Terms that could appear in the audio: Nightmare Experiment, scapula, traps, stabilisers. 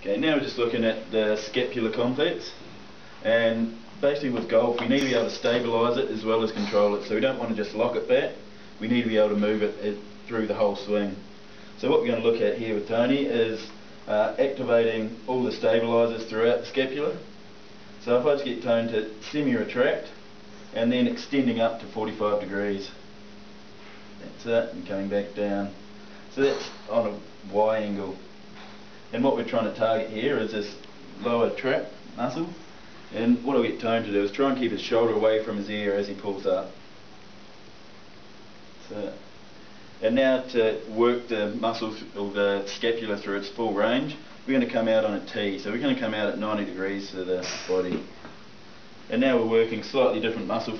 Okay, now we're just looking at the scapular complex, and basically with golf we need to be able to stabilise it as well as control it, so we don't want to just lock it back, we need to be able to move it through the whole swing. So what we're going to look at here with Tony is activating all the stabilisers throughout the scapula. So if I just get Tony to semi-retract and then extending up to 45 degrees. That's it, and coming back down. So that's on a Y angle. And what we're trying to target here is this lower trap muscle, and what I'll get Tone to do is try and keep his shoulder away from his ear as he pulls up. So, and now to work the muscle or the scapula through its full range, we're going to come out on a T, so we're going to come out at 90 degrees to the body. And now we're working slightly different muscle